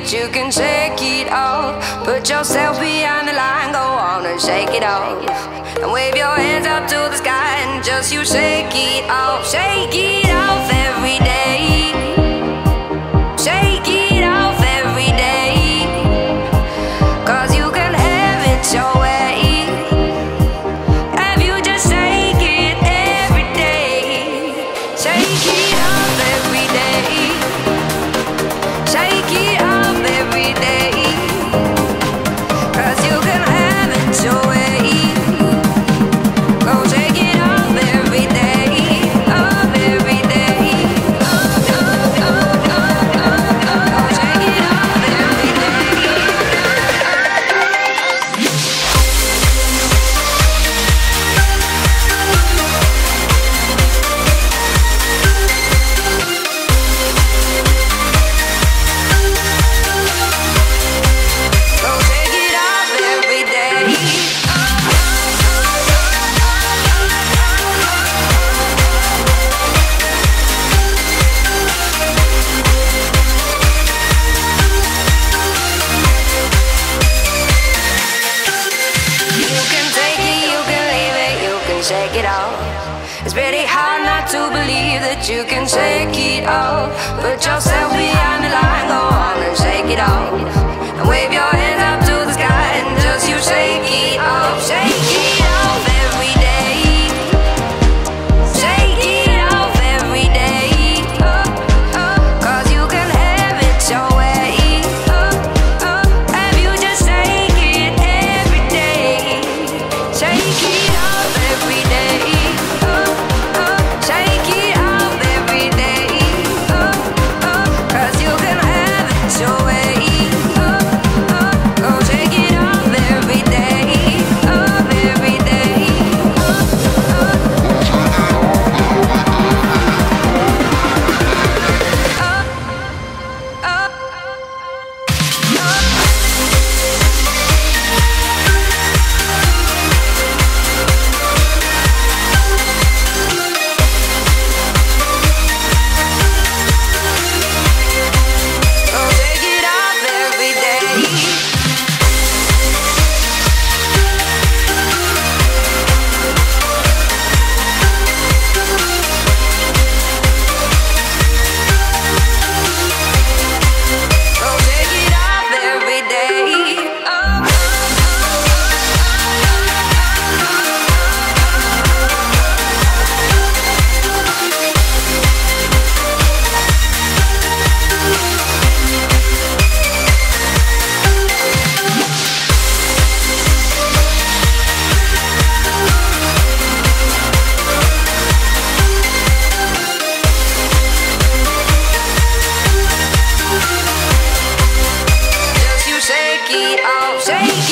that you can take it off. Put yourself behind the line, go on and shake it off. And wave your hands up to the sky and just you shake it off. Shake it off every day. Shake it off every day. Cause you can have it your way. Have you just shake it every day. Shake it off every day. Shake it off every day. Cause you can have it your way. Go shake it off every day. Off every day. Go shake it off every day. Go shake it off every day. You can take it, you can leave it, you can shake it off. It's pretty hard not to believe that you can shake it off. Put yourself behind the line, go on and shake it off. And wave your hands up to the sky and just you shake it off. Shake it off every day. Shake it off every day. Cause you can have it your way. Have you just shake it every day. Shake it off every day. Shake it off every day. Cause you can have it your way. Go shake it off every day. Off every day. Go shake it off every day. Go shake it off every day. Just you shake it off, shake.